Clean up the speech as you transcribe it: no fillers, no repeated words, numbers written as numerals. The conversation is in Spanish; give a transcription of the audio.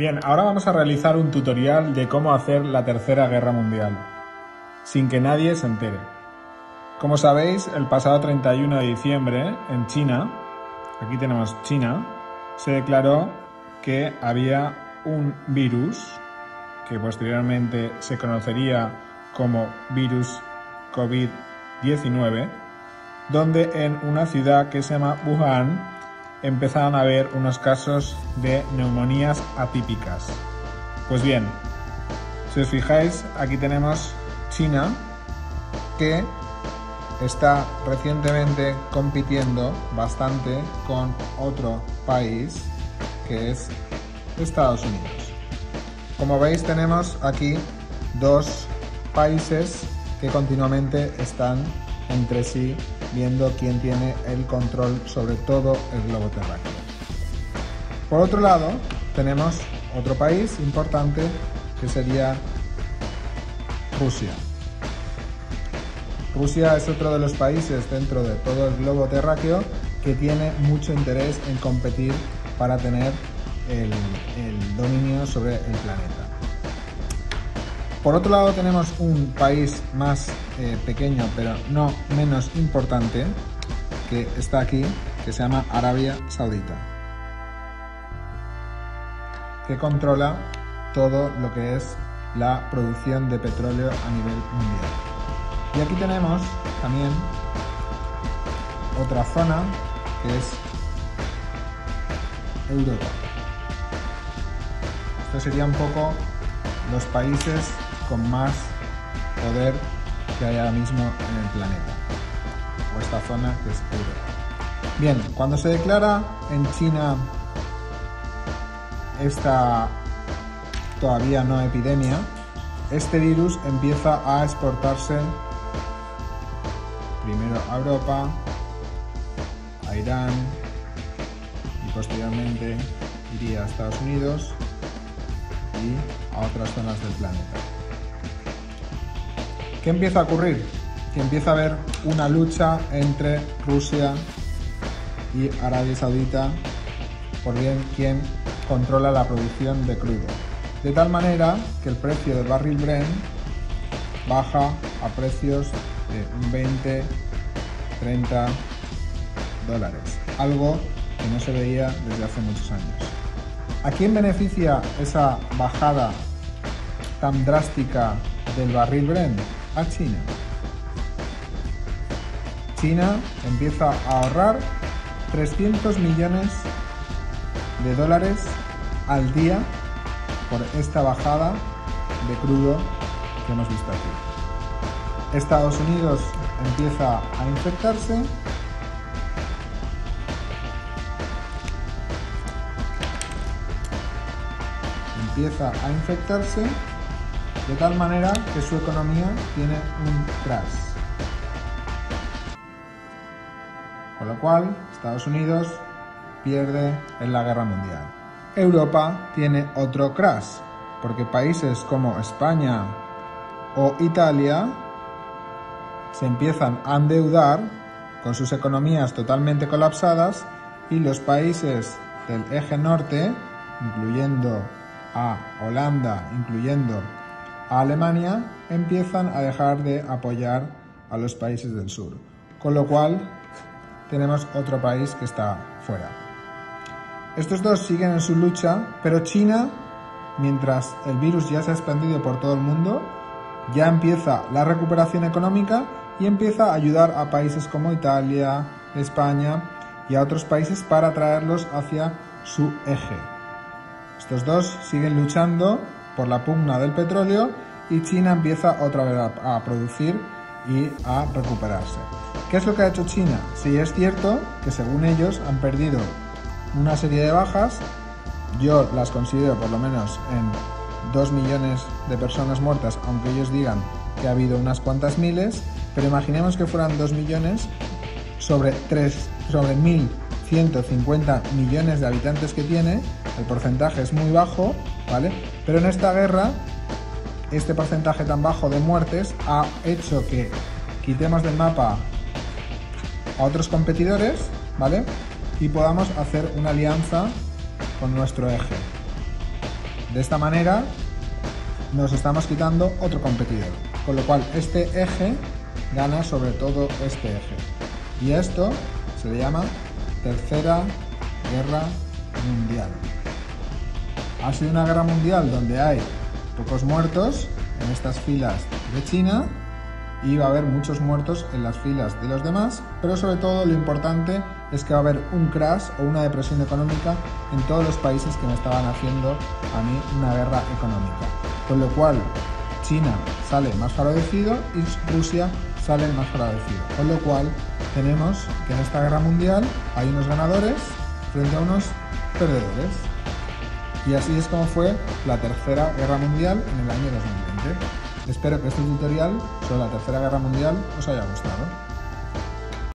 Bien, ahora vamos a realizar un tutorial de cómo hacer la Tercera Guerra Mundial, sin que nadie se entere. Como sabéis, el pasado 31 de diciembre, en China, aquí tenemos China, se declaró que había un virus, que posteriormente se conocería como virus COVID-19, donde en una ciudad que se llama Wuhan, empezaron a haber unos casos de neumonías atípicas. Pues bien, si os fijáis, aquí tenemos China, que está recientemente compitiendo bastante con otro país, que es Estados Unidos. Como veis, tenemos aquí dos países que continuamente están entre sí viendo quién tiene el control sobre todo el globo terráqueo. Por otro lado, tenemos otro país importante que sería Rusia. Rusia es otro de los países dentro de todo el globo terráqueo que tiene mucho interés en competir para tener el dominio sobre el planeta. Por otro lado, tenemos un país más pequeño, pero no menos importante, que está aquí, que se llama Arabia Saudita, que controla todo lo que es la producción de petróleo a nivel mundial. Y aquí tenemos también otra zona, que es Europa. Esto sería un poco los países con más poder que hay ahora mismo en el planeta, o esta zona que es Europa. Bien, cuando se declara en China esta todavía no epidemia, este virus empieza a exportarse primero a Europa, a Irán y posteriormente iría a Estados Unidos y a otras zonas del planeta. ¿Qué empieza a ocurrir? Que empieza a haber una lucha entre Rusia y Arabia Saudita por bien quien controla la producción de crudo. De tal manera que el precio del barril Brent baja a precios de 20, 30 dólares. Algo que no se veía desde hace muchos años. ¿A quién beneficia esa bajada tan drástica del barril Brent? A China. China empieza a ahorrar 300 millones de dólares al día por esta bajada de crudo que hemos visto aquí. Estados Unidos empieza a infectarse. De tal manera que su economía tiene un crash. Con lo cual, Estados Unidos pierde en la guerra mundial. Europa tiene otro crash, porque países como España o Italia se empiezan a endeudar con sus economías totalmente colapsadas y los países del eje norte, incluyendo a Holanda, incluyendo a Alemania, empiezan a dejar de apoyar a los países del sur, con lo cual tenemos otro país que está fuera. Estos dos siguen en su lucha, pero China, mientras el virus ya se ha expandido por todo el mundo, ya empieza la recuperación económica y empieza a ayudar a países como Italia, España y a otros países para traerlos hacia su eje. Estos dos siguen luchando por la pugna del petróleo y China empieza otra vez a producir y a recuperarse. ¿Qué es lo que ha hecho China? Sí, es cierto que según ellos han perdido una serie de bajas, yo las considero por lo menos en 2 millones de personas muertas, aunque ellos digan que ha habido unas cuantas miles, pero imaginemos que fueran 2 millones sobre 1.150 millones de habitantes que tiene. El porcentaje es muy bajo, ¿vale? Pero en esta guerra, este porcentaje tan bajo de muertes ha hecho que quitemos del mapa a otros competidores, ¿vale? Y podamos hacer una alianza con nuestro eje. De esta manera nos estamos quitando otro competidor, con lo cual este eje gana sobre todo este eje. Y esto se le llama Tercera Guerra Mundial. Ha sido una guerra mundial donde hay pocos muertos en estas filas de China y va a haber muchos muertos en las filas de los demás, pero sobre todo lo importante es que va a haber un crash o una depresión económica en todos los países que me estaban haciendo a mí una guerra económica. Con lo cual China sale más favorecido y Rusia sale más favorecido. Con lo cual tenemos que en esta guerra mundial hay unos ganadores frente a unos perdedores. Y así es como fue la Tercera Guerra Mundial en el año 2020. Espero que este tutorial sobre la Tercera Guerra Mundial os haya gustado.